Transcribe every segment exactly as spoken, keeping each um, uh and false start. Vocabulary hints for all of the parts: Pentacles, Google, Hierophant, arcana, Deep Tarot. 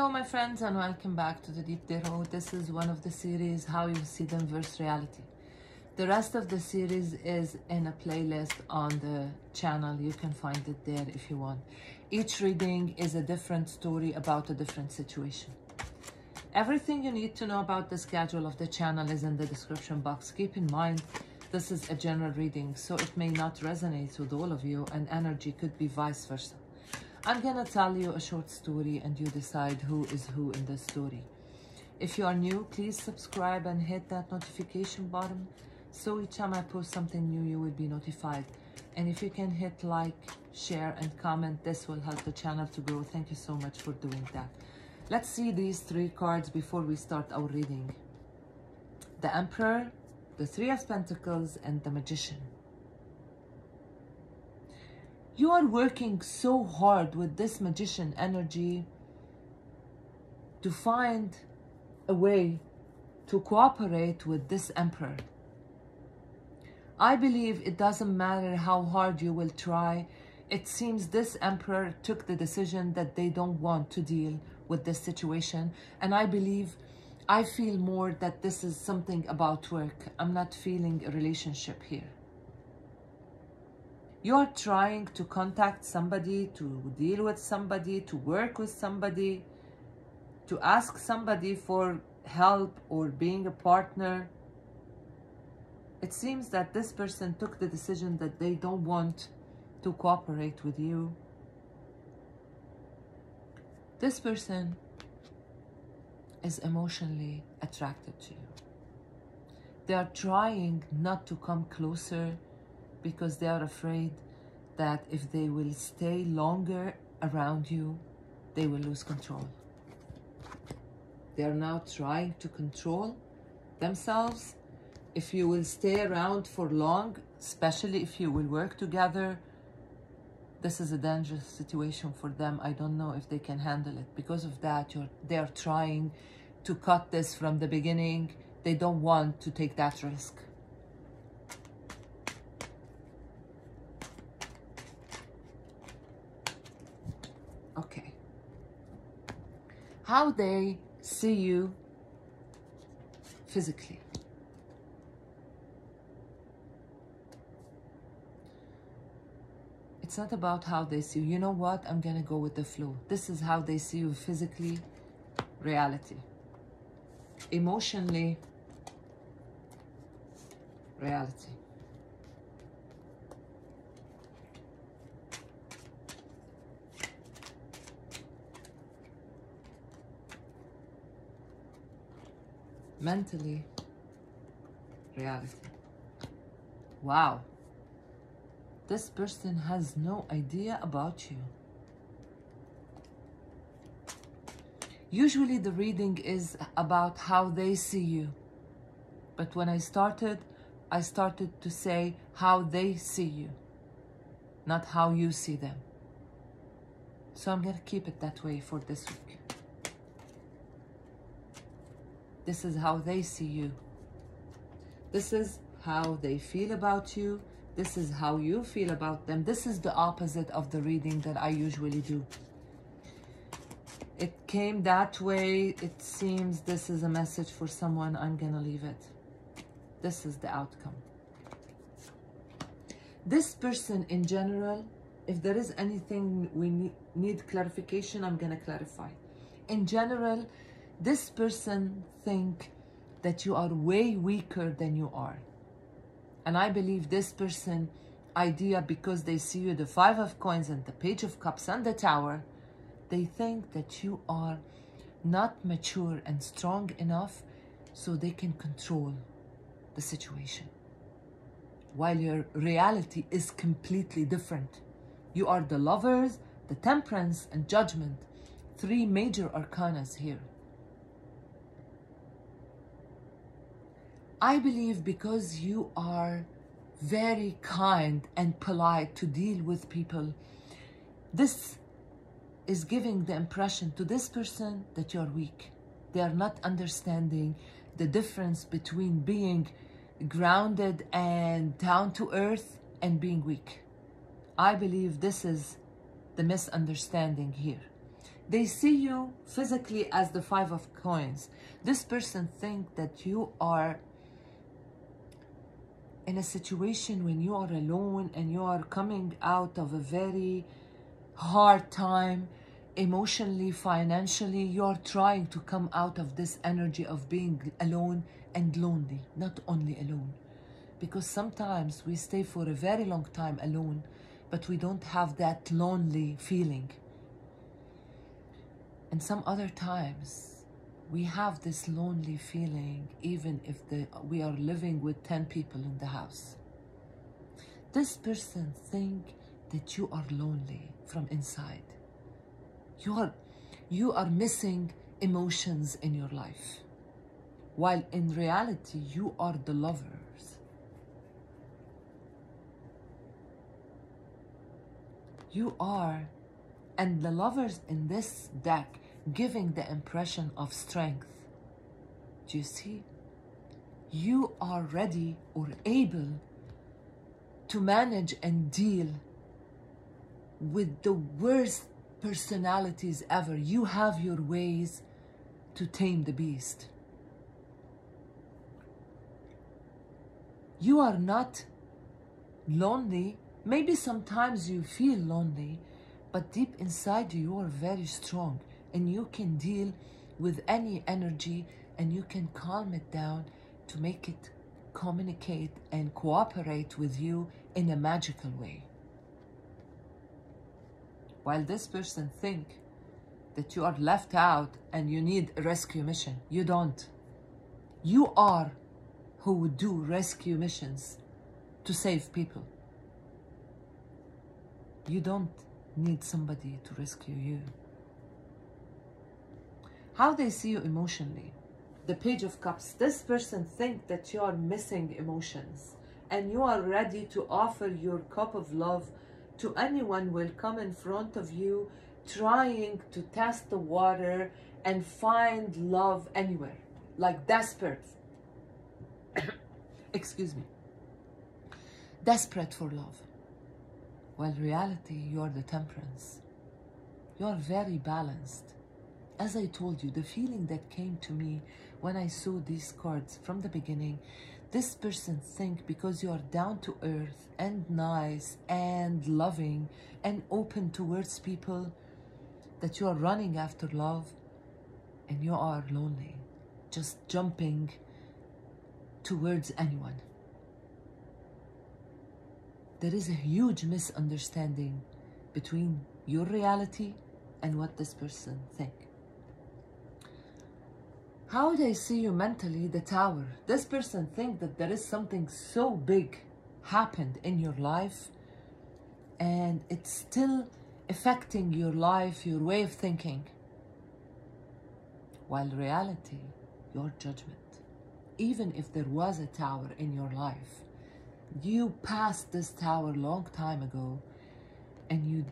Hello my friends, and welcome back to the Deep Tarot. This is one of the series How You See Them versus Reality. The rest of the series is in a playlist on the channel. You can find it there if you want. Each reading is a different story about a different situation. Everything you need to know about the schedule of the channel is in the description box. Keep in mind, this is a general reading, so it may not resonate with all of you, and energy could be vice versa. I'm gonna tell you a short story and you decide who is who in the story. If you are new, please subscribe and hit that notification button, so each time I post something new you will be notified. And if you can hit like, share and comment, this will help the channel to grow. Thank you so much for doing that. Let's see these three cards before we start our reading. The Emperor, the Three of Pentacles and the Magician. You are working so hard with this Magician energy to find a way to cooperate with this Emperor. I believe it doesn't matter how hard you will try. It seems this Emperor took the decision that they don't want to deal with this situation. And I believe, I feel more that this is something about work. I'm not feeling a relationship here. You're trying to contact somebody, to deal with somebody, to work with somebody, to ask somebody for help or being a partner. It seems that this person took the decision that they don't want to cooperate with you. This person is emotionally attracted to you. They are trying not to come closer because they are afraid that if they will stay longer around you, they will lose control. They are now trying to control themselves. If you will stay around for long, especially if you will work together, this is a dangerous situation for them. I don't know if they can handle it. Because of that, you're, they are trying to cut this from the beginning. They don't want to take that risk. Okay, how they see you physically. It's not about how they see you. You know what? I'm gonna go with the flow. This is how they see you physically, reality. Emotionally, reality. Mentally, reality. Wow. This person has no idea about you. Usually the reading is about how they see you. But when I started, I started to say how they see you, not how you see them. So I'm gonna keep it that way for this week. This is how they see you. This is how they feel about you. This is how you feel about them. This is the opposite of the reading that I usually do. It came that way. It seems this is a message for someone. I'm gonna leave it. This is the outcome. This person in general, if there is anything we need clarification, I'm gonna clarify. In general, this person thinks that you are way weaker than you are. And I believe this person idea, because they see you, the Five of Coins and the Page of Cups and the Tower, they think that you are not mature and strong enough so they can control the situation. While your reality is completely different. You are the Lovers, the Temperance and Judgment. Three major arcanas here. I believe because you are very kind and polite to deal with people, this is giving the impression to this person that you're weak. They are not understanding the difference between being grounded and down to earth and being weak. I believe this is the misunderstanding here. They see you physically as the Five of Coins. This person thinks that you are in a situation when you are alone and you are coming out of a very hard time, emotionally, financially. You are trying to come out of this energy of being alone and lonely, not only alone. Because sometimes we stay for a very long time alone, but we don't have that lonely feeling. And some other times, we have this lonely feeling, even if the, we are living with ten people in the house. This person thinks that you are lonely from inside. You are, you are missing emotions in your life. While in reality, you are the lovers. You are, and the lovers in this deck, giving the impression of strength. Do you see? You are ready or able to manage and deal with the worst personalities ever. You have your ways to tame the beast. You are not lonely. Maybe sometimes you feel lonely, but deep inside you, you are very strong. And you can deal with any energy and you can calm it down to make it communicate and cooperate with you in a magical way. While this person thinks that you are left out and you need a rescue mission, you don't. You are who would do rescue missions to save people. You don't need somebody to rescue you. How they see you emotionally. The Page of Cups. This person thinks that you are missing emotions and you are ready to offer your cup of love to anyone who will come in front of you, trying to test the water and find love anywhere, like desperate. Excuse me. Desperate for love. While in reality, you are the Temperance. You are very balanced. As I told you, the feeling that came to me when I saw these cards from the beginning, this person thinks because you are down to earth and nice and loving and open towards people that you are running after love and you are lonely, just jumping towards anyone. There is a huge misunderstanding between your reality and what this person thinks. How they see you mentally, the Tower. This person thinks that there is something so big happened in your life and it's still affecting your life, your way of thinking. While reality, your judgment. Even if there was a tower in your life, you passed this tower long time ago and you,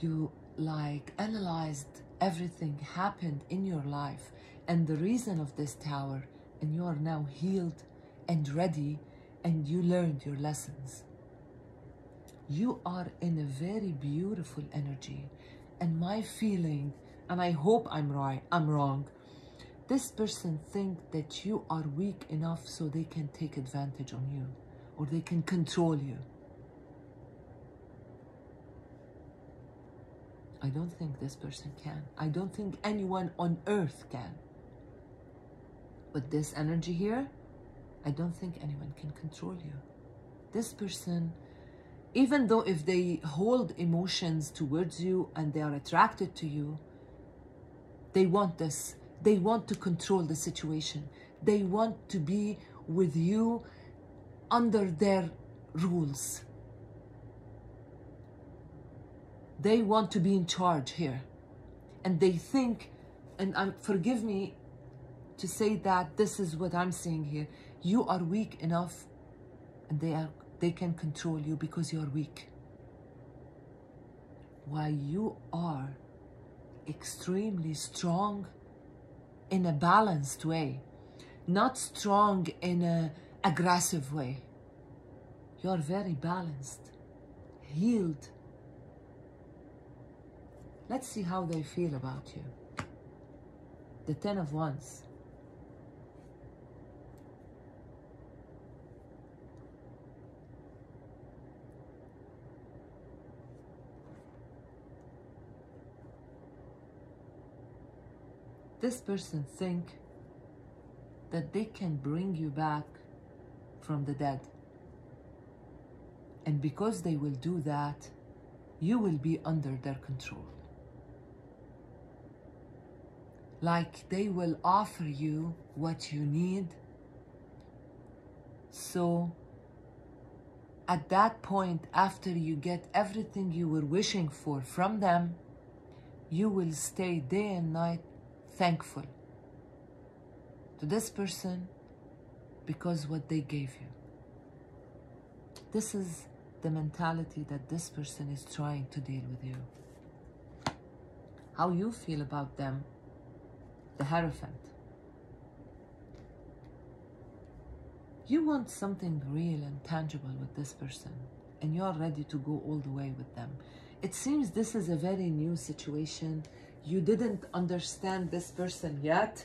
you like analyzed everything happened in your life and the reason of this tower, and you are now healed and ready and you learned your lessons. You are in a very beautiful energy, and my feeling, and I hope I'm right, I'm wrong, this person thinks that you are weak enough so they can take advantage on you or they can control you. I don't think this person can. I don't think anyone on earth can. With this energy here, I don't think anyone can control you. This person, even though if they hold emotions towards you and they are attracted to you, they want this. They want to control the situation. They want to be with you under their rules. They want to be in charge here. And they think, and um, forgive me, to say that this is what I'm saying here. You are weak enough and they are they can control you because you are weak. While you are extremely strong in a balanced way, not strong in an aggressive way. You are very balanced, healed, Let's see how they feel about you. The Ten of Wands. This person thinks that they can bring you back from the dead. And because they will do that, you will be under their control. Like they will offer you what you need. So at that point, after you get everything you were wishing for from them, you will stay day and night thankful to this person because what they gave you. This is the mentality that this person is trying to deal with you. How you feel about them, the Hierophant. You want something real and tangible with this person, and you are ready to go all the way with them. It seems this is a very new situation. You didn't understand this person yet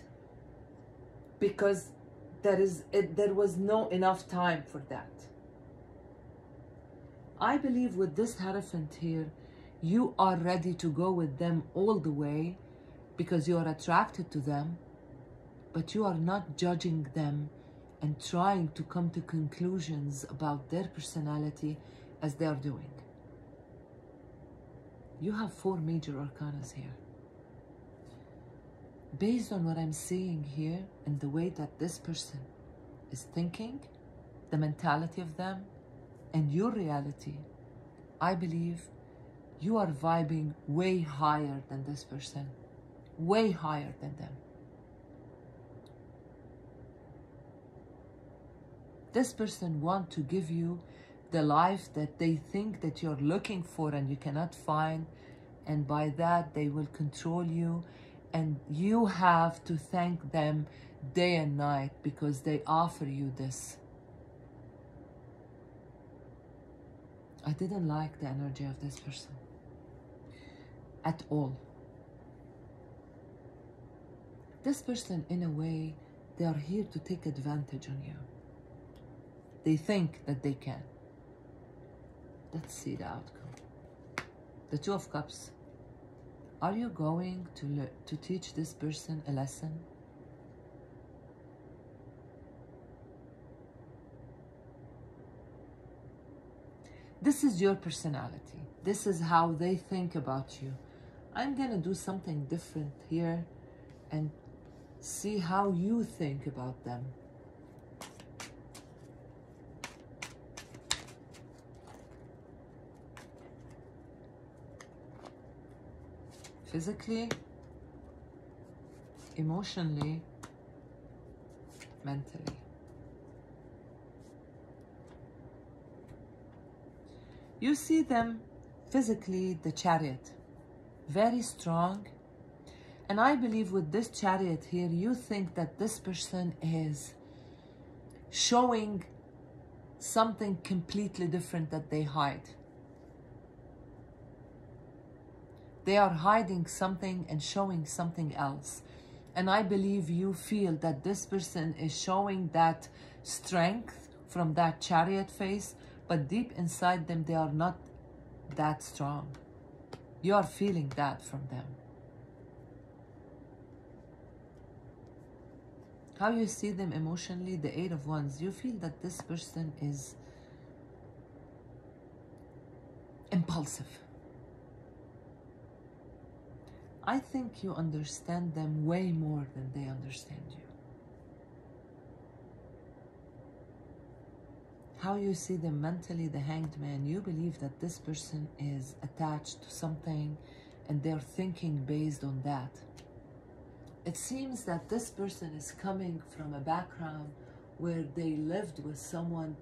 because there is it, there was no enough time for that. I believe with this Hierophant here, you are ready to go with them all the way because you are attracted to them, but you are not judging them and trying to come to conclusions about their personality as they are doing. You have four major arcanas here. Based on what I'm seeing here and the way that this person is thinking, the mentality of them, and your reality, I believe you are vibing way higher than this person, way higher than them. This person wants to give you the life that they think that you're looking for and you cannot find, and by that they will control you. And you have to thank them day and night because they offer you this. I didn't like the energy of this person at all. This person, in a way, they are here to take advantage on you. They think that they can. Let's see the outcome. The Two of Cups. Are you going to to teach this person a lesson? This is your personality. This is how they think about you. I'm gonna do something different here and see how you think about them. Physically, emotionally, mentally. You see them physically, the Chariot, very strong. And I believe with this Chariot here, you think that this person is showing something completely different that they hide. They are hiding something and showing something else. And I believe you feel that this person is showing that strength from that Chariot face, but deep inside them, they are not that strong. You are feeling that from them. How you see them emotionally, the Eight of Wands, you feel that this person is impulsive. I think you understand them way more than they understand you. How you see them mentally, the Hanged Man, you believe that this person is attached to something and they're thinking based on that. It seems that this person is coming from a background where they lived with someone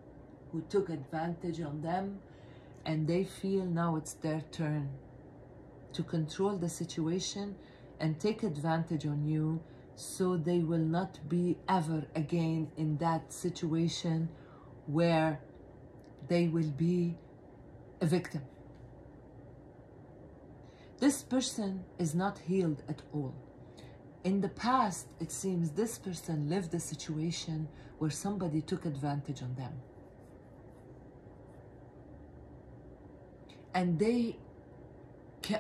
who took advantage on them and they feel now it's their turn to control the situation and take advantage on you, so they will not be ever again in that situation where they will be a victim. this person is not healed at all. In the past, it seems this person lived a situation where somebody took advantage on them. And they,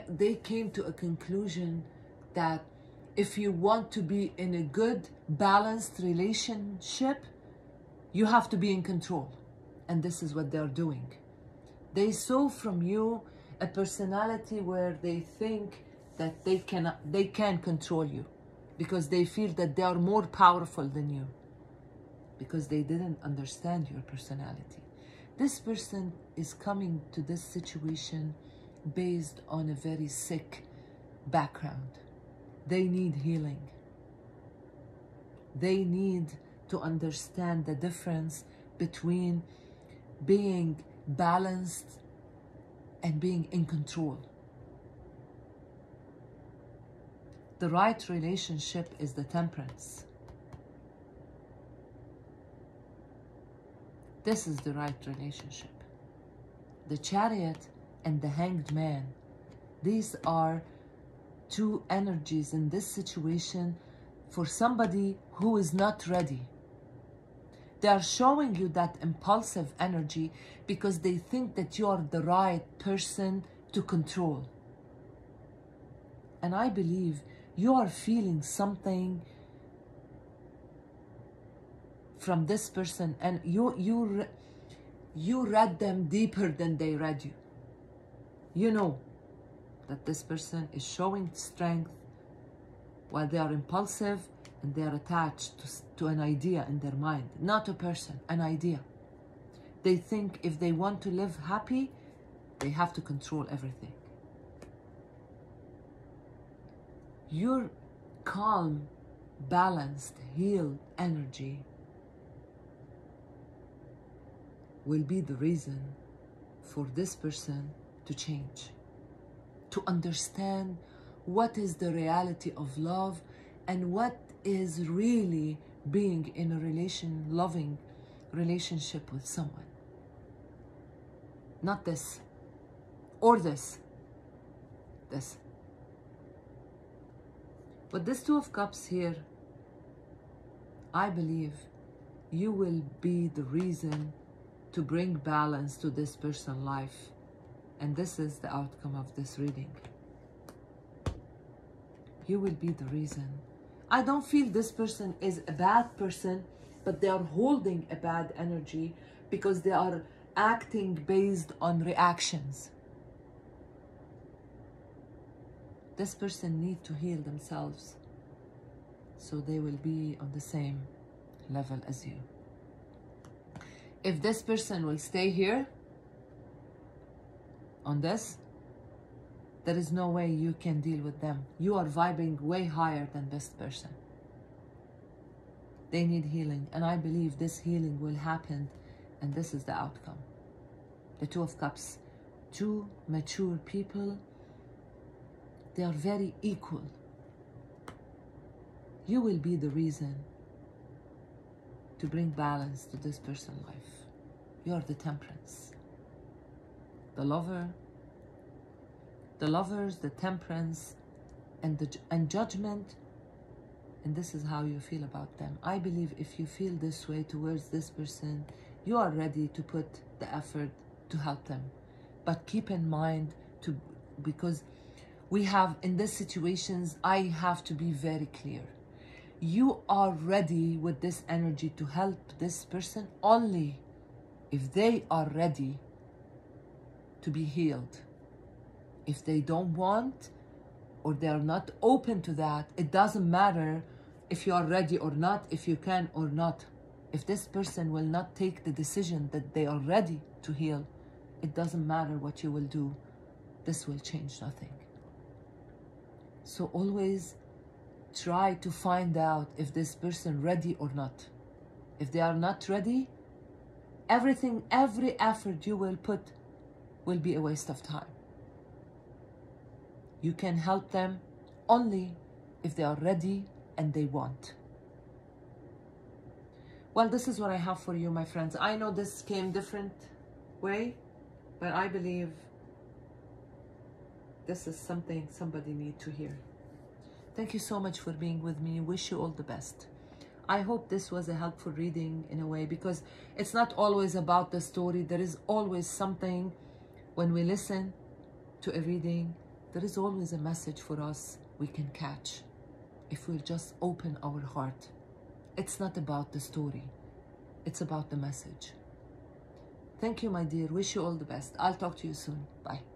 they came to a conclusion that if you want to be in a good, balanced relationship, you have to be in control. And this is what they're doing. They saw from you a personality where they think that they cannot, they can control you, because they feel that they are more powerful than you, because they didn't understand your personality. This person is coming to this situation based on a very sick background. They need healing. They need to understand the difference between being balanced and being in control. The right relationship is the temperance. This is the right relationship. The Chariot and the Hanged Man. These are two energies in this situation for somebody who is not ready. They are showing you that impulsive energy because they think that you are the right person to control. And I believe you are feeling something from this person, and you, you, you read them deeper than they read you. You know that this person is showing strength while they are impulsive, and they are attached to, to an idea in their mind, not a person, an idea. They think if they want to live happy, they have to control everything. Your calm, balanced, healed energy will be the reason for this person to change, to understand what is the reality of love and what is really being in a relation, loving relationship with someone. Not this, or this, this. But this Two of Cups here, I believe you will be the reason to bring balance to this person's life. And this is the outcome of this reading. You will be the reason. I don't feel this person is a bad person, but they are holding a bad energy because they are acting based on reactions. This person needs to heal themselves so they will be on the same level as you. If this person will stay here on this, there is no way you can deal with them. You are vibing way higher than this person. They need healing, and I believe this healing will happen, and this is the outcome. The Two of Cups, two mature people, they are very equal. You will be the reason to bring balance to this person's life. You are the Temperance. The Lover, the Lovers, the Temperance, and the and Judgment, and this is how you feel about them. I believe if you feel this way towards this person, you are ready to put the effort to help them. But keep in mind, to because we have in these situations, I have to be very clear. You are ready with this energy to help this person only if they are ready to be healed. If they don't want, or they are not open to that, it doesn't matter if you are ready or not, if you can or not. If this person will not take the decision that they are ready to heal, it doesn't matter what you will do. This will change nothing. So always try to find out if this person is ready or not. If they are not ready, everything, every effort you will put will be a waste of time. You can help them only if they are ready and they want. Well, this is what I have for you, my friends. I know this came different way, but I believe This is something somebody needs to hear. Thank you so much for being with me. Wish you all the best. I hope this was a helpful reading in a way, because it's not always about the story. There is always something. When we listen to a reading, there is always a message for us we can catch if we'll just open our heart. It's not about the story. It's about the message. Thank you, my dear. Wish you all the best. I'll talk to you soon. Bye.